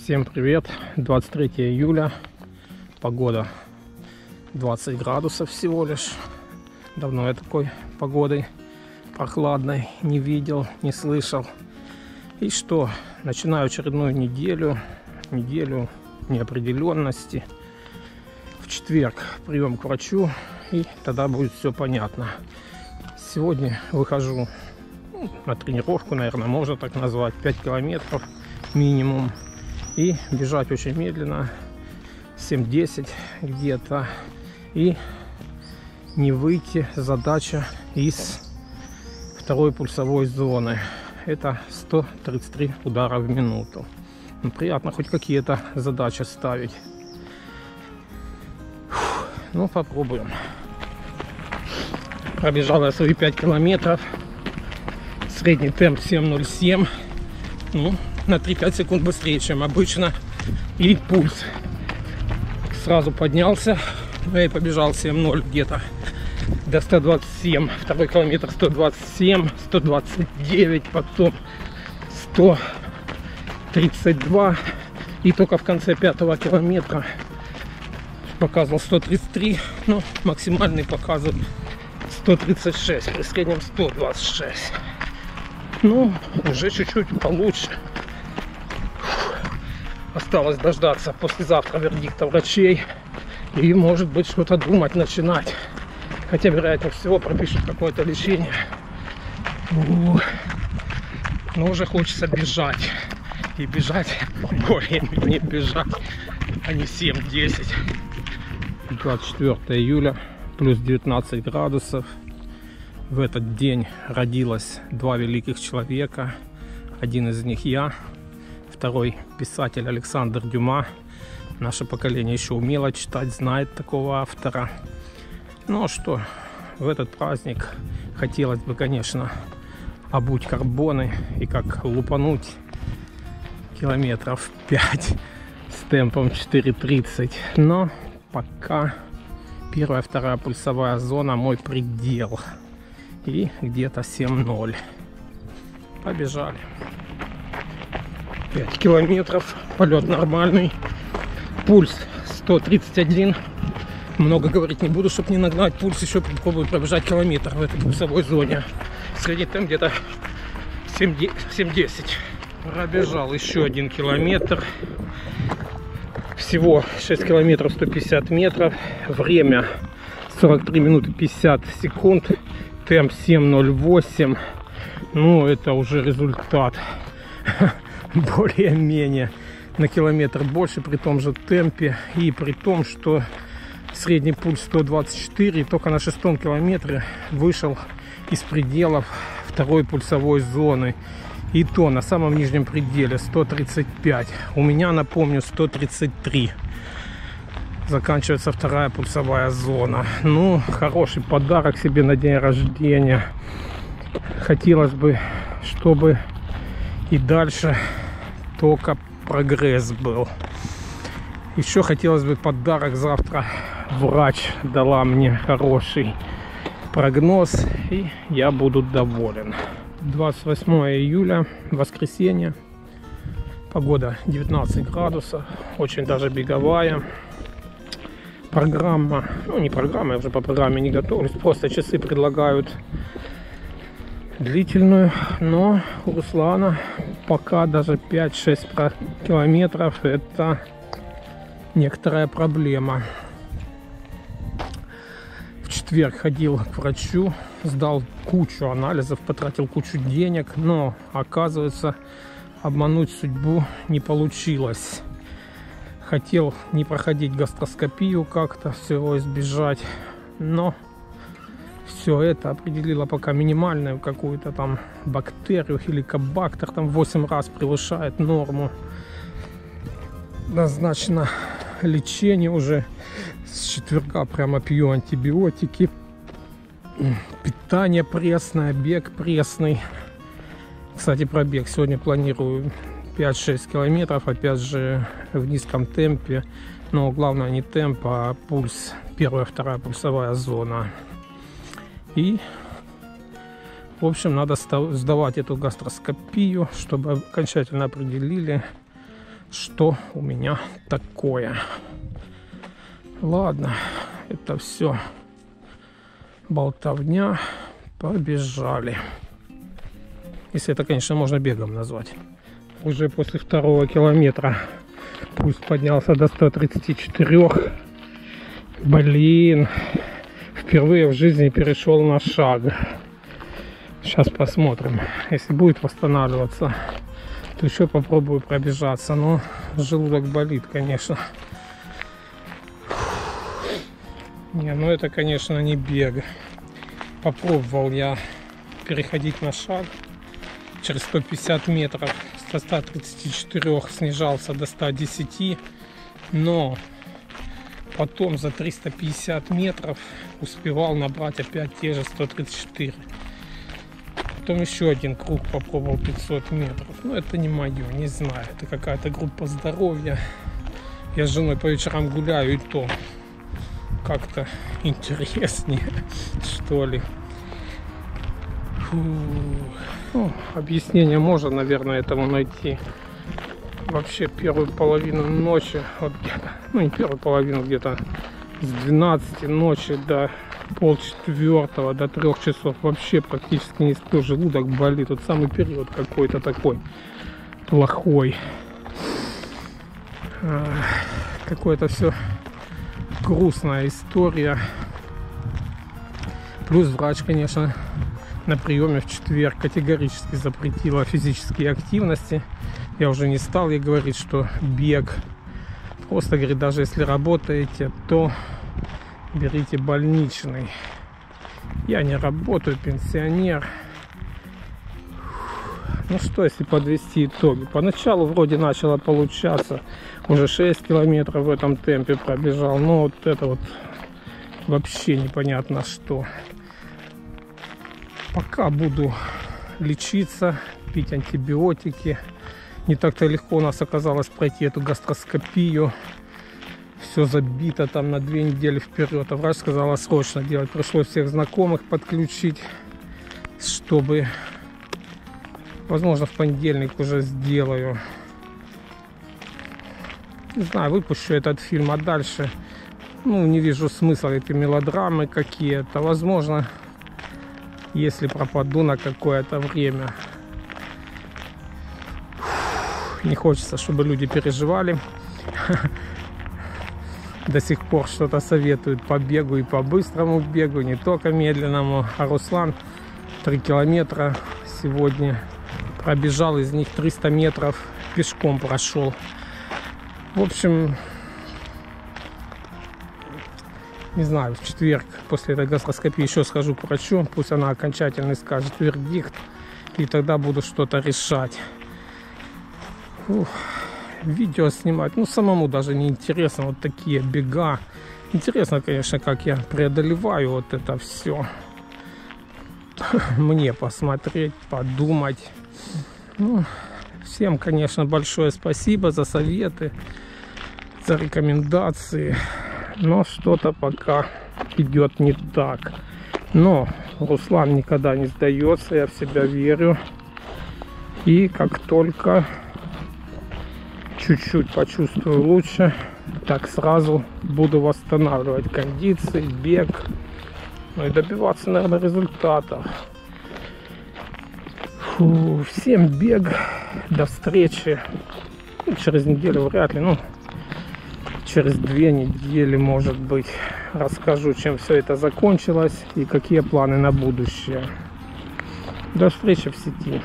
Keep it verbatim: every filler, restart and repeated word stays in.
Всем привет! двадцать третье июля, погода двадцать градусов всего лишь. Давно я такой погоды прохладной не видел, не слышал. И что? Начинаю очередную неделю, неделю неопределенности. В четверг прием к врачу, и тогда будет все понятно. Сегодня выхожу на тренировку, наверное, можно так назвать, пять километров минимум. И бежать очень медленно, семь-десять где-то. И не выйти, задача, из второй пульсовой зоны. Это сто тридцать три удара в минуту. Ну, приятно хоть какие-то задачи ставить. Фух, ну, попробуем. Пробежал я свои пять километров. Средний темп семь ноль семь. Ну, на три-пять секунд быстрее, чем обычно, и пульс сразу поднялся, я и побежал семь ноль где-то до ста двадцати семи, второй километр сто двадцать семь, сто двадцать девять, потом сто тридцать два, и только в конце пятого километра показывал сто тридцать три, но максимальный показывал сто тридцать шесть, при среднем сто двадцать шесть, ну уже чуть-чуть получше. Осталось дождаться послезавтра вердикта врачей и, может быть, что-то думать, начинать. Хотя, вероятнее всего, пропишут какое-то лечение. Но уже хочется бежать. И бежать, более-менее бежать, а не семь-десять. двадцать четвёртое июля, плюс девятнадцать градусов. В этот день родилось два великих человека. Один из них я. Второй писатель Александр Дюма. Наше поколение еще умело читать, знает такого автора. Ну что, в этот праздник хотелось бы, конечно, обуть карбоны и как лупануть километров пять с темпом четыре тридцать. Но пока первая, вторая пульсовая зона мой предел. И где-то семь ноль. Побежали. пять километров, полет нормальный, пульс сто тридцать один, много говорить не буду, чтобы не нагнать пульс, еще попробую пробежать километр в этой пульсовой зоне, средний темп где-то семь десять, пробежал еще один километр, всего шесть километров сто пятьдесят метров, время сорок три минуты пятьдесят секунд, темп семь ноль восемь, ну это уже результат. Более-менее на километр больше при том же темпе и при том, что средний пульс сто двадцать четыре, только на шестом километре вышел из пределов второй пульсовой зоны, и то на самом нижнем пределе сто тридцать пять, у меня, напомню, сто тридцать три заканчивается вторая пульсовая зона. Ну, хороший подарок себе на день рождения. Хотелось бы, чтобы и дальше только прогресс был. Еще хотелось бы подарок завтра. Врач дала мне хороший прогноз, и я буду доволен. двадцать восьмое июля, воскресенье. Погода девятнадцать градусов. Очень даже беговая. Программа, ну не программа, я уже по программе не готовлюсь. Просто часы предлагают длительную, но у Руслана пока даже пять-шесть километров это некоторая проблема. В четверг ходил к врачу, сдал кучу анализов, потратил кучу денег, но, оказывается, обмануть судьбу не получилось. Хотел не проходить гастроскопию как-то, всего избежать, но все это определило пока минимальную какую-то там бактерию, хеликобактер, там восемь раз превышает норму. Назначено лечение уже с четверга, прямо пью антибиотики. Питание пресное, бег пресный. Кстати, про бег сегодня планирую пять-шесть километров, опять же в низком темпе, но главное не темп, а пульс, первая, вторая пульсовая зона. И в общем надо сдавать эту гастроскопию, чтобы окончательно определили, что у меня такое. Ладно, это все болтовня, побежали. Если это, конечно, можно бегом назвать. Уже после второго километра пульс поднялся до ста тридцати четырёх. Блин, впервые в жизни перешел на шаг. Сейчас посмотрим, если будет восстанавливаться, то еще попробую пробежаться. Но желудок болит, конечно. Не, ну это, конечно, не бег. Попробовал я переходить на шаг через сто пятьдесят метров, со ста тридцати четырёх снижался до ста десяти, но потом за триста пятьдесят метров успевал набрать опять те же сто тридцать четыре. Потом еще один круг попробовал пятьсот метров. Но это не мое, не знаю, это какая-то группа здоровья. Я с женой по вечерам гуляю, и то как-то интереснее, что ли. Ну, объяснение можно, наверное, этому найти. Вообще первую половину ночи, вот где-то, ну не первую половину, где-то с двенадцати ночи до полчетвертого, до трех часов вообще практически не сплю, желудок болит. Вот самый период какой-то такой плохой. Какое-то все грустная история. Плюс врач, конечно, на приеме в четверг категорически запретила физические активности. Я уже не стал ей говорить, что бег. Просто говорит, даже если работаете, то берите больничный. Я не работаю, пенсионер. Ну что, если подвести итоги. Поначалу вроде начало получаться. Уже шесть километров в этом темпе пробежал. Но вот это вот вообще непонятно что. Пока буду лечиться, пить антибиотики. Не так-то легко у нас оказалось пройти эту гастроскопию. Все забито там на две недели вперед. А врач сказала срочно делать. Пришлось всех знакомых подключить, чтобы, возможно, в понедельник уже сделаю. Не знаю, выпущу этот фильм, а дальше, ну, не вижу смысла. Это мелодрамы какие-то, возможно, если пропаду на какое-то время. Не хочется, чтобы люди переживали. До сих пор что-то советуют по бегу и по быстрому бегу, не только медленному. А Руслан три километра сегодня пробежал, из них триста метров пешком прошел. В общем, не знаю, в четверг после этой гастроскопии еще схожу к врачу, пусть она окончательно скажет вердикт, и тогда буду что-то решать. Ух, видео снимать, ну, самому даже не интересно, вот такие бега. Интересно, конечно, как я преодолеваю вот это все. Мне посмотреть, подумать. Ну, всем, конечно, большое спасибо за советы, за рекомендации. Но что-то пока идет не так. Но Руслан никогда не сдается, я в себя верю. И как только чуть-чуть почувствую лучше, так сразу буду восстанавливать кондиции, бег. Ну и добиваться, наверное, результатов. Фу, всем бег. До встречи. Ну, через неделю вряд ли, ну, через две недели, может быть, расскажу, чем все это закончилось и какие планы на будущее. До встречи в сети.